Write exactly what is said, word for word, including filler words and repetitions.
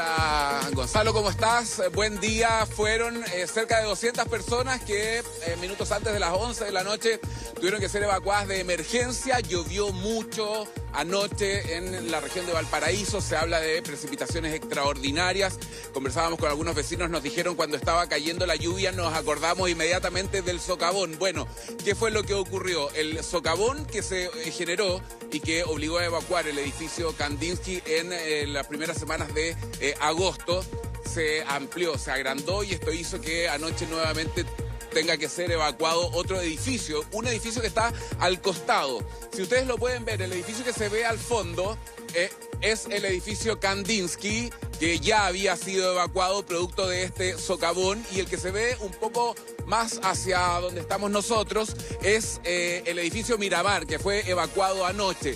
Hola, Gonzalo, ¿cómo estás? Buen día. Fueron eh, cerca de doscientas personas que eh, minutos antes de las once de la noche tuvieron que ser evacuadas de emergencia. Llovió mucho anoche en la región de Valparaíso. Se habla de precipitaciones extraordinarias. Conversábamos con algunos vecinos, nos dijeron cuando estaba cayendo la lluvia nos acordamos inmediatamente del socavón. Bueno, ¿qué fue lo que ocurrió? El socavón que se generó y que obligó a evacuar el edificio Kandinsky en eh, las primeras semanas de eh, agosto se amplió, se agrandó, y esto hizo que anoche nuevamente tenga que ser evacuado otro edificio, un edificio que está al costado. Si ustedes lo pueden ver, el edificio que se ve al fondo eh, es el edificio Kandinsky, que ya había sido evacuado producto de este socavón, y el que se ve un poco más hacia donde estamos nosotros es eh, el edificio Miramar, que fue evacuado anoche.